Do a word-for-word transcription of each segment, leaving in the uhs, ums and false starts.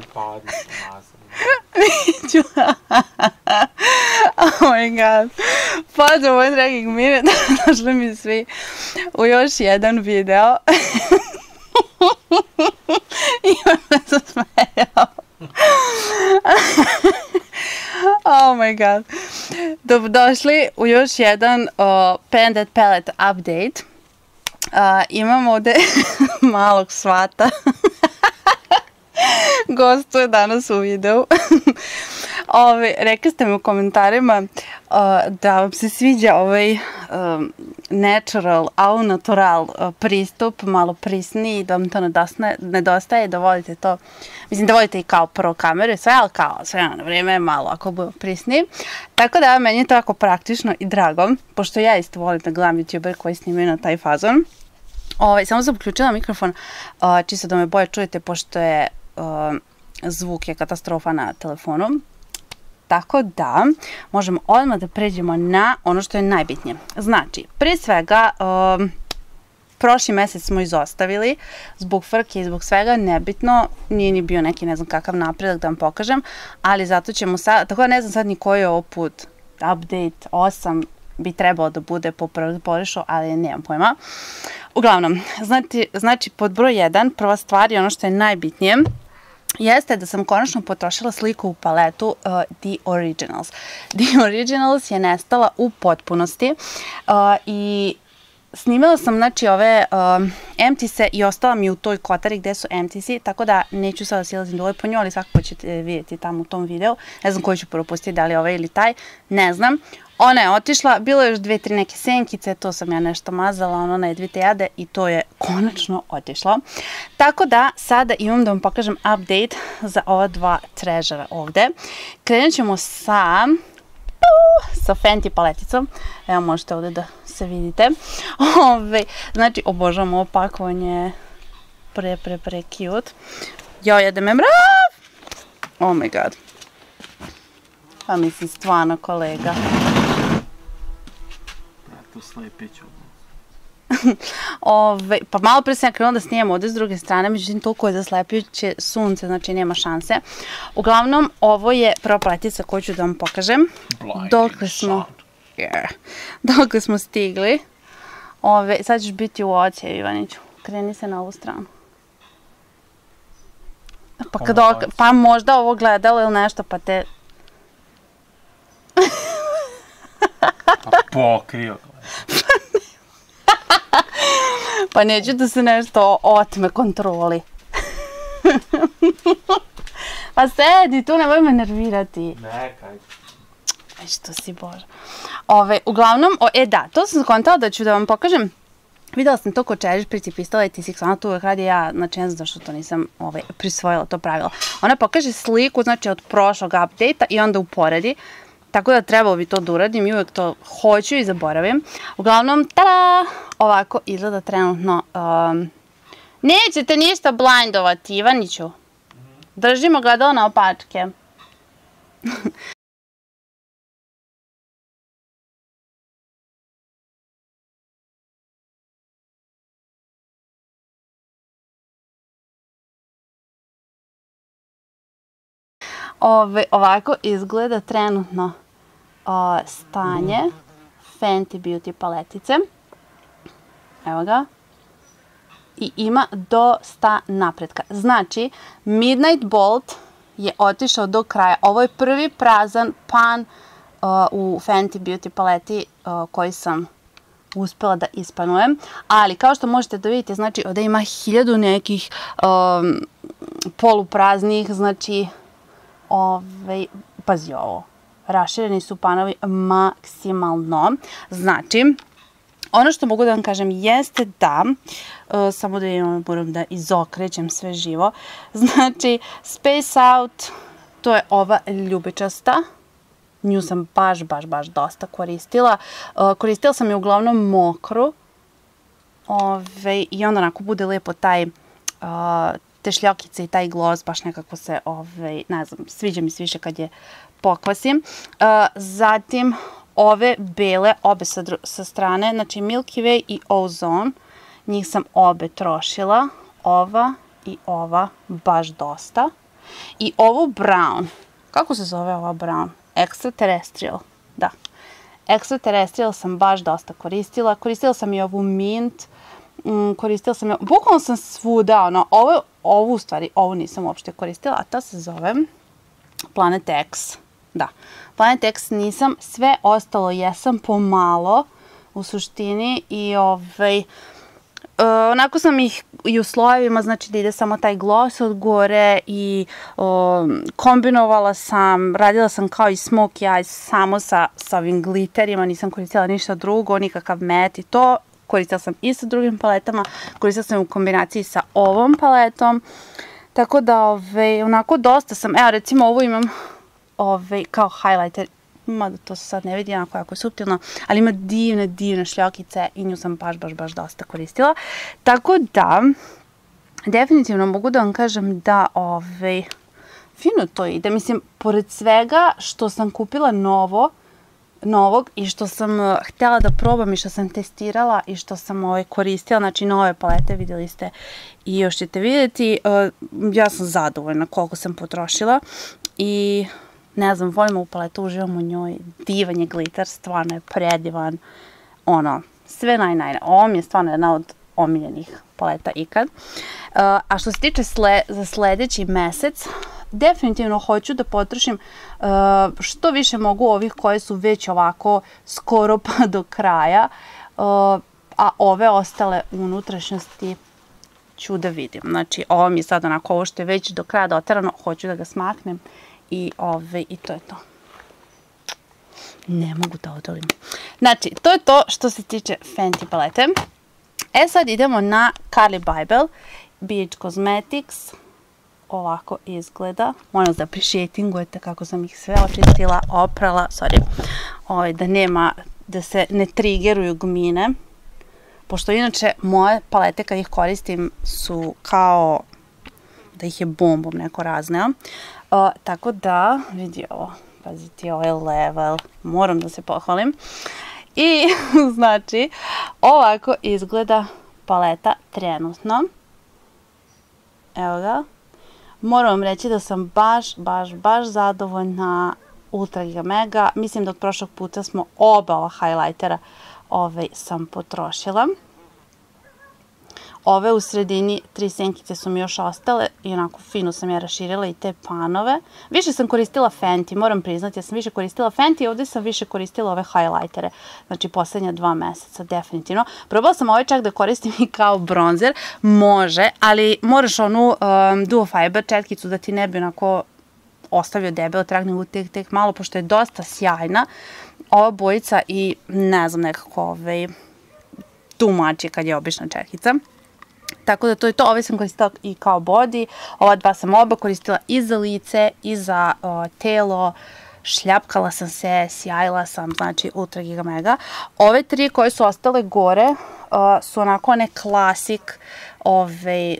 so bad. Oh my god. Pozdrav moj dragi Mire, došli mi svi u još jedan video. Ivan me zasmejao. Oh my god. Dobrodošli u još jedan Pan That Palette Update. Imam ovde malog svata. Gostu je danas u videu. Rekli ste mi u komentarima da vam se sviđa ovaj natural, au natural pristup, malo prisniji, da vam to nedostaje, da volite to, mislim da volite i kao prvo kameru i sve, ali kao sve na vrijeme malo ako budemo prisniji. Tako da meni je to jako praktično i drago, pošto ja isto volim da gledam youtuber koji snimaju na taj fazon. Samo sam uključila mikrofon, čisto da me bolje čujete, pošto je zvuk je katastrofa na telefonu. Tako da možemo odmah da pređemo na ono što je najbitnije. Znači, prije svega, prošli mesec smo izostavili zbog frke i zbog svega, nebitno, nije ni bio neki ne znam kakav napredak da vam pokažem, ali zato ćemo sad, tako da ne znam sad ni koji je ovo put, update osam bi trebalo da bude po prvišo, ali nemam pojma. Uglavnom, znači pod broj jedan, prva stvar i ono što je najbitnije, jeste da sam konačno potrošila sliku u paletu The Originals. The Originals je nestala u potpunosti i snimila sam znači ove M T C i ostala mi u toj kotari gde su M T C, tako da neću sada silazim dole po njoj, ali svakako ćete vidjeti tamo u tom videu. Ne znam koji ću propustiti, da li ovaj ili taj, ne znam. Ona je otišla, bilo je još dve, tri neke senkice, to sam ja nešto mazala, ona je dvite jade i to je konačno otišlo. Tako da sada imam da vam pokažem update za ova dva trežera ovde. Krenut ćemo sa sa Fenty paleticom. Evo možete ovde da se vidite. Znači, obožavam ovo pakovanje. Pre, pre, pre, cute. Jo, jede me mrav! Oh my god. Pa mislim, stvarno kolega. Pa malo pre sam ja krenula da snijem ovde s druge strane, međutim toliko je zaslepljuće sunce, znači nema šanse. Uglavnom, ovo je prva paletica koju ću da vam pokažem. Dokle smo stigli. Sad ćeš biti u oči, Ivaniću, kreni se na ovu stranu. Pa možda ovo gledalo ili nešto, pa te... Pa pokrio ga. Pa neću da se nešto otme kontroli. Pa sedi tu, nemoj me nervirati. Nekaj. Što si bože. Uglavnom, e da, to sam skontala da ću da vam pokažem. Videla sam to ko Čeriš pricipistala i T šest, ona to uvek radi, ja znači ne znam zašto to nisam prisvojila, to pravila. Ona pokaže sliku, znači od prošlog update-a i onda uporedi. Tako da trebalo bi to da uradim i uvijek to hoću i zaboravim. Uglavnom, tada, ovako izgleda trenutno. Nećete ništa blindovati, Ivaniću. Držimo gledalo na opačke. Ovako izgleda trenutno stanje Fenty Beauty paletice. Evo ga. I ima dosta napretka. Znači, Midnight Bolt je otišao do kraja. Ovo je prvi prazan pan u Fenty Beauty paleti koji sam uspjela da ispanujem. Ali, kao što možete da vidite, znači, ovdje ima hiljadu nekih polupraznih, znači... Pazi ovo, rašireni su panovi maksimalno. Znači, ono što mogu da vam kažem jeste da, samo da imam, moram da izokrećem sve živo, znači Space Out, to je ova ljubičasta, nju sam baš, baš, baš dosta koristila, koristila sam je uglavnom mokru i onda onako bude lijepo taj te šljokice i taj gloss, baš nekako se, ne znam, sviđa mi se više kad je pokvasim. Zatim, ove bele, obe sa strane, znači Milky Way i Ozone, njih sam obe trošila, ova i ova, baš dosta. I ovo brown, kako se zove ova brown? Ekstraterestrial, da. Ekstraterestrial sam baš dosta koristila. Koristila sam i ovu mint. Koristila sam je, bukvalno sam svuda, ono, ovu u stvari, ovu nisam uopšte koristila, a ta se zove Planet X, da. Planet X nisam, sve ostalo jesam pomalo u suštini i ovaj, onako sam ih i u slojevima, znači da ide samo taj gloss od gore i kombinovala sam, radila sam kao i smokey eyes samo sa ovim glitterima, nisam koristila ništa drugo, nikakav met i to. Koristila sam i sa drugim paletama, koristila sam u kombinaciji sa ovom paletom, tako da onako dosta sam, evo recimo ovu imam kao highlighter, mada to se sad ne vidi, onako jako je suptilno, ali ima divne, divne šljokice i nju sam baš, baš, baš dosta koristila, tako da definitivno mogu da vam kažem da fino to ide, mislim, pored svega što sam kupila novo, novog i što sam htjela da probam i što sam testirala i što sam koristila, znači nove palete vidjeli ste i još ćete vidjeti, ja sam zadovoljna koliko sam potrošila i ne znam, volim ovu paletu, uživam u njoj, divan je glitter, stvarno je predivan, ono, sve naj naj, ovo mi je stvarno jedna od omiljenih paleta ikad. A što se tiče za sljedeći mesec, definitivno hoću da potrošim što više mogu ovih koje su već ovako skoro pa do kraja, a ove ostale unutrašnjosti ću da vidim. Znači ovo mi je sad onako, ovo što je već do kraja doterano, hoću da ga smaknem i to je to. Ne mogu da odolim. Znači to je to što se tiče Fenty palete. E sad idemo na Kylie Beach Cosmetics. Ovako izgleda. Moram da prišetingujete kako sam ih sve očistila, oprala, sorry, da nema, da se ne triggeruju gmine. Pošto inače moje palete kad ih koristim su kao da ih je bombom neko razneo. Tako da, vidi ovo, paziti ovaj level, moram da se pohvalim. I znači, ovako izgleda paleta trenutno. Evo ga. Moram vam reći da sam baš, baš, baš zadovoljna Ultra Gamega. Mislim da od prošlog puta smo oba ova highlightera ove sam potrošila. Ove u sredini, tri senkice su mi još ostale i onako fino sam ja raširila i te panove. Više sam koristila Fenty, moram priznati, ja sam više koristila Fenty i ovdje sam više koristila ove highlightere. Znači posljednja dva meseca, definitivno. Probala sam ovaj čak da koristim i kao bronzer, može, ali moraš onu duo fiber četkicu da ti ne bi onako ostavio debelo trag, nego tek tek malo, pošto je dosta sjajna ova bojica i ne znam nekako ovaj tumači kad je obična četkica. Tako da to je to, ove sam koristila i kao body, ova dva sam oba koristila i za lice i za telo, šljapkala sam se, sjajila sam, znači Ultra Giga Mega. Ove tri koje su ostale gore su onako one klasik, ove,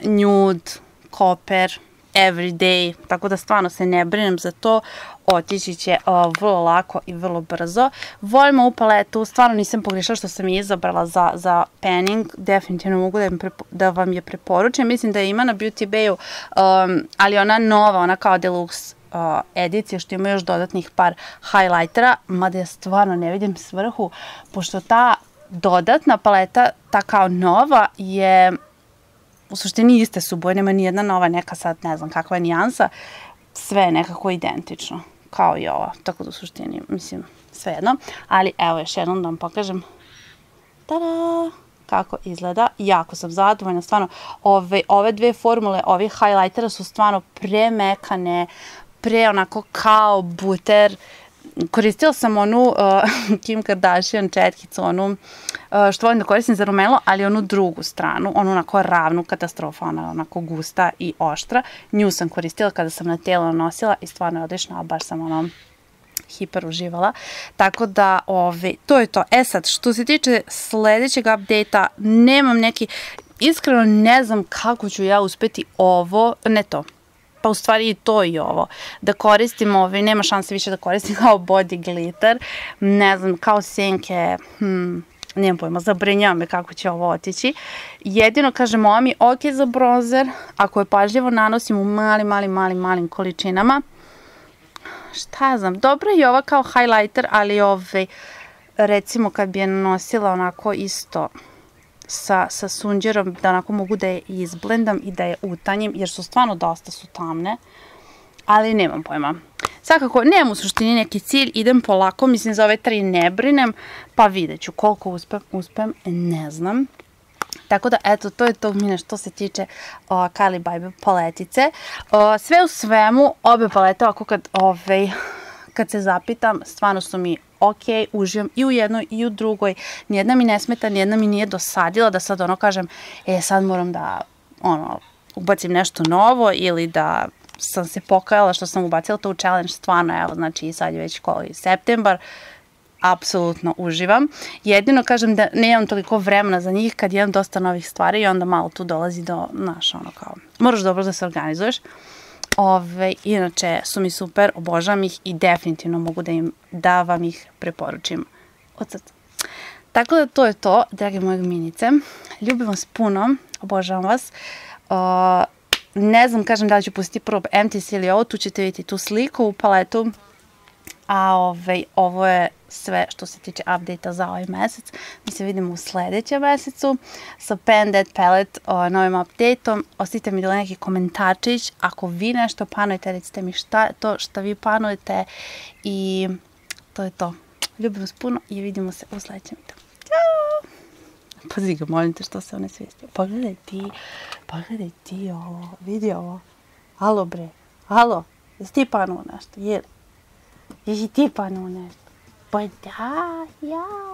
nude, copper, everyday, tako da stvarno se ne brinem za to, otići će vrlo lako i vrlo brzo. Volim ovu paletu, stvarno nisam pogrešila što sam je izabrala za panning, definitivno mogu da vam je preporučujem, mislim da ima na Beauty Bayu, ali ona nova, ona kao deluxe edicija što ima još dodatnih par highlightera, mada ja stvarno ne vidim svrhu, pošto ta dodatna paleta, ta kao nova je... U suštini iste su boje, nema nijedna nova, neka sad ne znam kakva je nijansa, sve je nekako identično, kao i ova, tako da u suštini, mislim, sve jedno. Ali evo još jednom da vam pokažem, tada, kako izgleda, jako sam zadovoljna, stvarno, ove dve formule, ovi highlightera su stvarno premekane, pre onako kao buter. Koristila sam onu Kim Kardashian četkicu, onu što volim da koristim za rumeno, ali onu drugu stranu, onu onako ravnu katastrofa, ona onako gusta i oštra. Nju sam koristila kada sam na telo nosila i stvarno je odlična, a baš sam ono hiper uživala. Tako da, to je to. E sad, što se tiče sljedećeg update-a, nemam neki, iskreno ne znam kako ću ja uspjeti ovo, ne to. Pa u stvari i to i ovo, da koristim ove, nema šanse više da koristim kao body glitter, ne znam, kao senke, Nijem pojma, zabrinjava me kako će ovo otići. Jedino, kaže moja mi, ok za bronzer, ako je pažljivo nanosim u malim, malim, malim, malim količinama. Šta znam, dobro je ova kao highlighter, ali ove, recimo kad bi je nosila onako isto sa, sa sunđerom, da onako mogu da je izblendam i da je utanjim, jer su stvarno dosta su tamne, ali nemam pojma. Svakako, nemam u suštini neki cilj, idem polako, mislim za ove tri ne brinem, pa vidjet ću koliko uspem, uspem, ne znam. Tako da, eto, to je to mine što se tiče Kylie Bronze paletice. O, sve u svemu, obe palete, ovako kad, ove, kad se zapitam, stvarno su mi ok, uživam i u jednoj i u drugoj. Nijedna mi ne smeta, nijedna mi nije dosadila da sad ono kažem, e sad moram da ono, ubacim nešto novo ili da sam se pokajala što sam ubacila to u challenge, stvarno, evo, znači sad je već koji septembar, apsolutno uživam. Jedino kažem da nemam toliko vremena za njih kad imam dosta novih stvari i onda malo tu dolazi do naša, ono kao, moraš dobro da se organizuješ. Ove, inače su mi super, obožavam ih i definitivno mogu da im, da vam ih preporučim od srca. Tako da to je to, drage moje minice. Ljubim vas puno, obožavam vas. O, ne znam, kažem da li ću pustiti prvo M T C ili ovo, tu ćete vidjeti tu sliku u paletu. A ove, ovo je sve što se tiče update-a za ovaj mesec. Mi se vidimo u sljedećem mesecu sa Pan That Palette novim update-om. Ostavite mi dole neki komentarčić. Ako vi nešto panujete, recite mi šta je to što vi panujete. I to je to. Ljubim vas puno i vidimo se u sljedećem videu. Ćao! Pazi ga, molim te što se one svijesti. Pogledaj ti, pogledaj ti ovo, vidi ovo. Alo bre, alo, jesi ti panuo nešto, jel? Jesi ti panuo nešto? Pa da, ja.